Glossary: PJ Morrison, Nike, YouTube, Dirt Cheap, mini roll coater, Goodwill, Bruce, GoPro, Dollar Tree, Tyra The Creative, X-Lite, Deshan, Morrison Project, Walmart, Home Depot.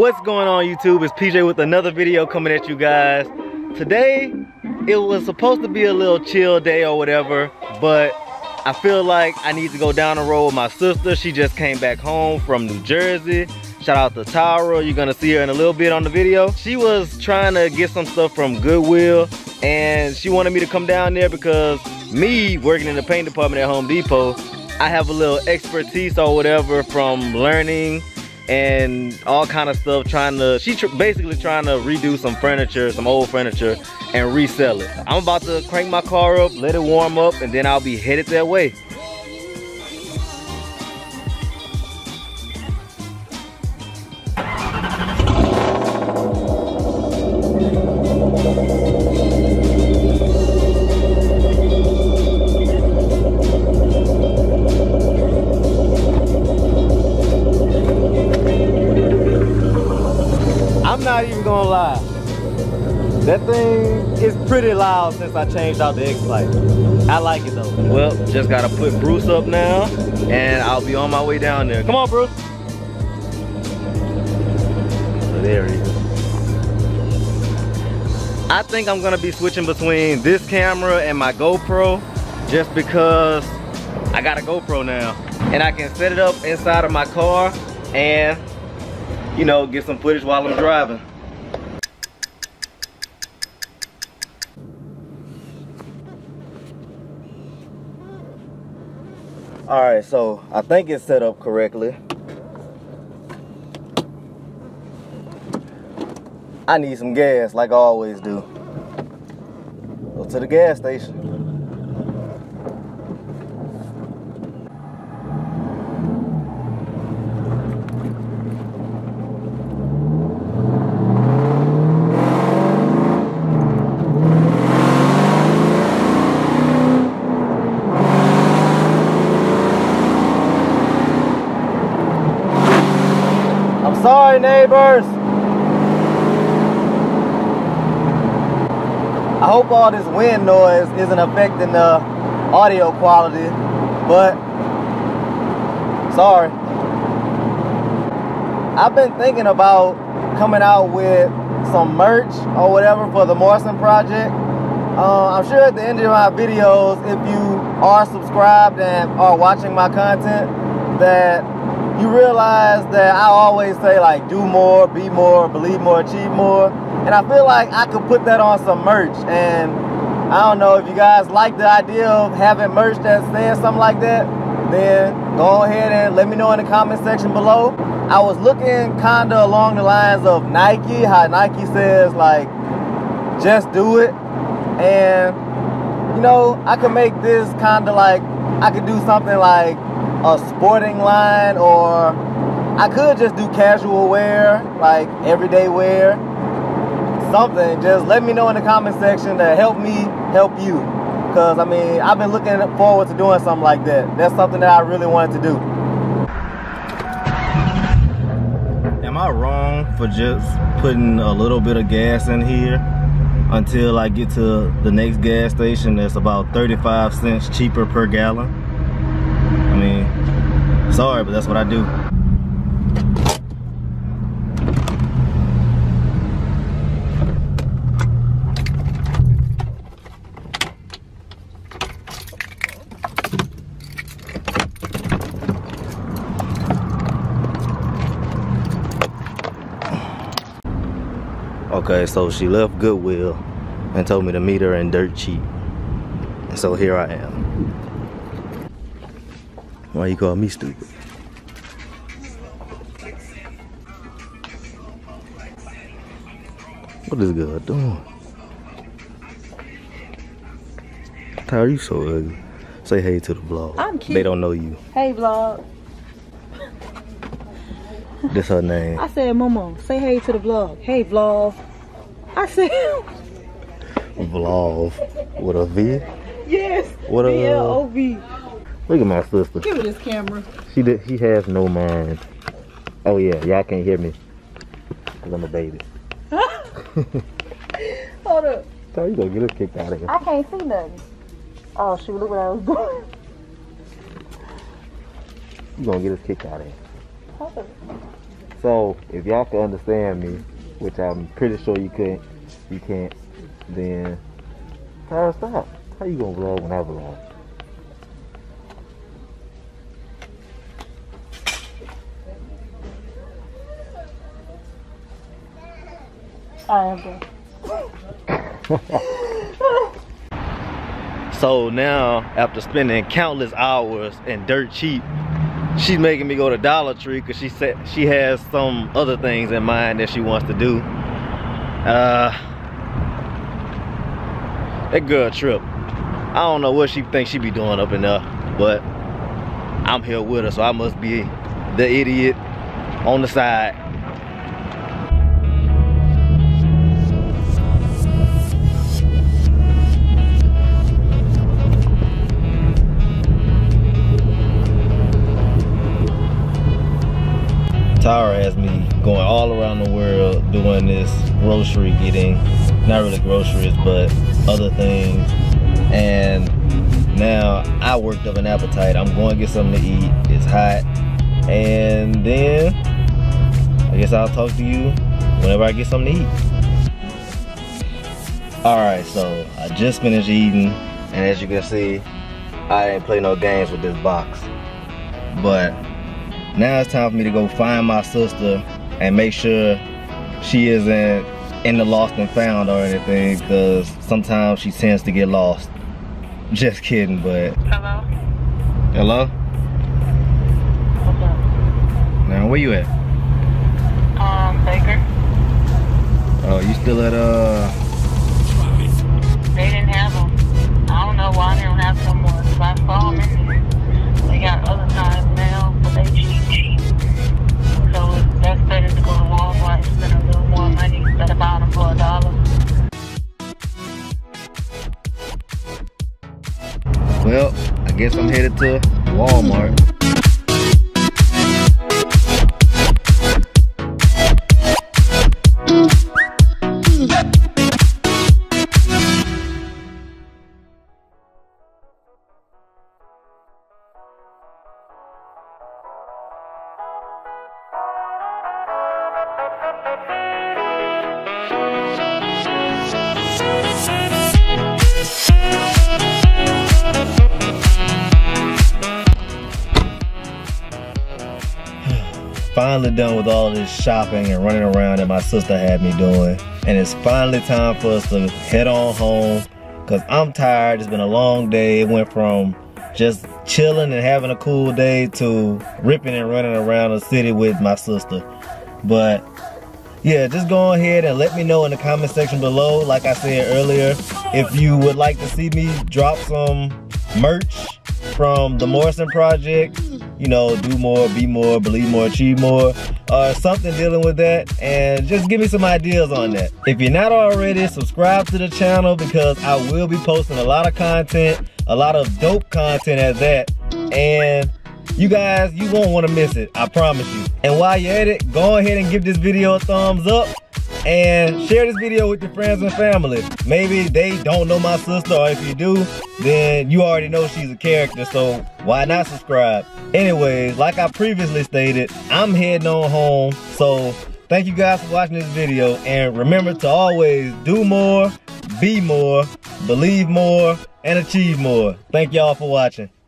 What's going on YouTube? It's PJ with another video coming at you guys. Today, it was supposed to be a little chill day or whatever, but I feel like I need to go down the road with my sister. She just came back home from New Jersey. Shout out to Tyra. You're gonna see her in a little bit on the video. She was trying to get some stuff from Goodwill and she wanted me to come down there because me working in the paint department at Home Depot, I have a little expertise or whatever from learning and all kind of stuff, basically trying to redo some furniture, some old furniture, and resell it. I'm about to crank my car up, let it warm up, and then I'll be headed that way. That thing is pretty loud since I changed out the X-Lite. I like it though. Well, just gotta put Bruce up now and I'll be on my way down there. Come on, Bruce. There he is. I think I'm gonna be switching between this camera and my GoPro just because I got a GoPro now. And I can set it up inside of my car and, you know, get some footage while I'm driving. All right, so I think it's set up correctly. I need some gas like I always do. Go to the gas station. Sorry, neighbors. I hope all this wind noise isn't affecting the audio quality, but sorry. I've been thinking about coming out with some merch or whatever for the Morrison Project. I'm sure at the end of my videos, if you are subscribed and are watching my content, that you realize that I always say like do more, be more, believe more, achieve more. And I feel like I could put that on some merch. And I don't know if you guys like the idea of having merch that says something like that, then go ahead and let me know in the comment section below. I was looking kind of along the lines of Nike, how Nike says like just do it. And you know, I could make this kind of like, I could do something like a sporting line, or I could just do casual wear, like everyday wear, something. Just let me know in the comment section to help me help you, because I mean, I've been looking forward to doing something like that. That's something that I really wanted to do. Am I wrong for just putting a little bit of gas in here until I get to the next gas station that's about 35 cents cheaper per gallon? I mean, sorry, but that's what I do. Okay, so she left Goodwill and told me to meet her in Dirt Cheap. So here I am. Why you call me stupid? What is God doing? Tyra, you so ugly. Say hey to the vlog. I'm cute. They don't know you. Hey, vlog. That's her name. I said, Momo, say hey to the vlog. Hey, vlog. I said... Vlog. With a V? Yes. With a V-L-O-V. Look at my sister. Give me this camera. She has no mind. Oh yeah, y'all can't hear me because I'm a baby. Hold up. So you gonna get us kicked out of here. I can't see nothing. Oh shoot, look what I was doing. You gonna get us kicked out of here. Hold up. So if y'all can understand me, which I'm pretty sure you can't, then Tyra, stop. How you gonna vlog when I vlog? I am good. So now, after spending countless hours in Dirt Cheap, she's making me go to Dollar Tree because she said she has some other things in mind that she wants to do. That girl trip. I don't know what she thinks she be doing up in there, but I'm here with her, so I must be the idiot on the side. Tyra has me going all around the world doing this grocery getting, not really groceries, but other things. And now I worked up an appetite. I'm going to get something to eat. It's hot. And then I guess I'll talk to you whenever I get something to eat. Alright, so I just finished eating. And as you can see, I didn't play no games with this box. But now it's time for me to go find my sister and make sure she isn't in the lost and found or anything, because sometimes she tends to get lost. Just kidding, but... Hello? Hello? What's up? Now, where you at? Baker. Oh, you still at, They didn't have them. I don't know why they don't have some more, because I saw them in there. They got other times now, but they cheap. So that's better to go to Walmart and spend a little more money, instead of buying them for $1. Well, I guess I'm headed to Walmart. Finally done with all this shopping and running around that my sister had me doing, and it's finally time for us to head on home because I'm tired. It's been a long day. It went from just chilling and having a cool day to ripping and running around the city with my sister. But yeah, just go ahead and let me know in the comment section below, like I said earlier, if you would like to see me drop some merch from the Morrison Project. You know, do more, be more, believe more, achieve more, or something dealing with that, and just give me some ideas on that. If you're not already, subscribe to the channel because I will be posting a lot of content, a lot of dope content at that, and you guys, you won't want to miss it, I promise you. And while you're at it, go ahead and give this video a thumbs up and share this video with your friends and family. Maybe they don't know my sister, or if you do, then you already know she's a character, so why not subscribe? Anyways, like I previously stated, I'm heading on home, so thank you guys for watching this video, and remember to always do more, be more, believe more, and achieve more. Thank y'all for watching.